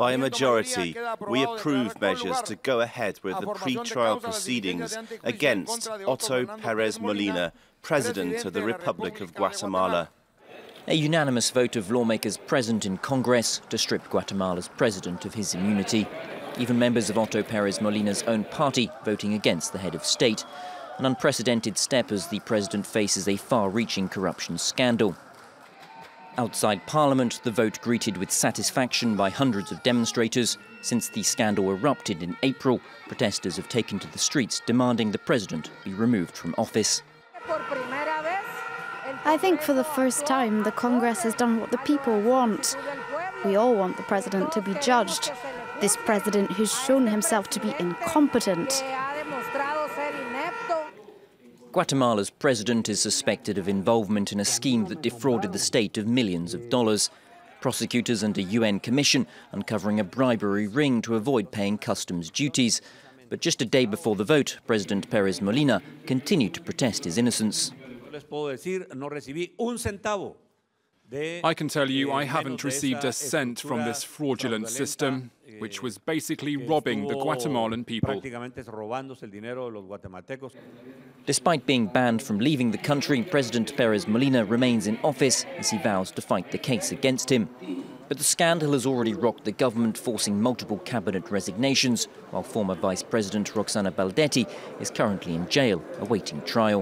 By a majority, we approved measures to go ahead with the pretrial proceedings against Otto Pérez Molina, President of the Republic of Guatemala. A unanimous vote of lawmakers present in Congress to strip Guatemala's president of his immunity. Even members of Otto Pérez Molina's own party voting against the head of state. An unprecedented step as the president faces a far-reaching corruption scandal. Outside Parliament, the vote greeted with satisfaction by hundreds of demonstrators. Since the scandal erupted in April, protesters have taken to the streets demanding the president be removed from office. I think for the first time, the Congress has done what the people want. We all want the president to be judged. This president who's shown himself to be incompetent. Guatemala's president is suspected of involvement in a scheme that defrauded the state of millions of dollars. Prosecutors and a UN commission uncovering a bribery ring to avoid paying customs duties. But just a day before the vote, President Pérez Molina continued to protest his innocence. I can tell you I haven't received a cent from this fraudulent system, which was basically robbing the Guatemalan people. Despite being banned from leaving the country, President Pérez Molina remains in office as he vows to fight the case against him. But the scandal has already rocked the government, forcing multiple cabinet resignations, while former Vice President Roxana Baldetti is currently in jail awaiting trial.